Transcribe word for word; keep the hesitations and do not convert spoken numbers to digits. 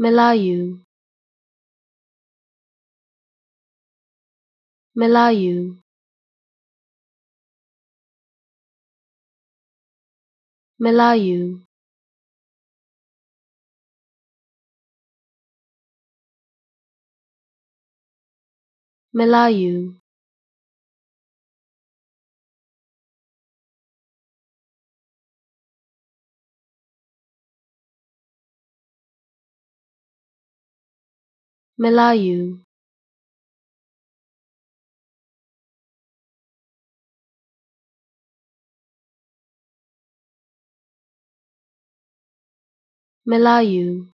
Melayu, Melayu, Melayu, Melayu, Melayu, Melayu.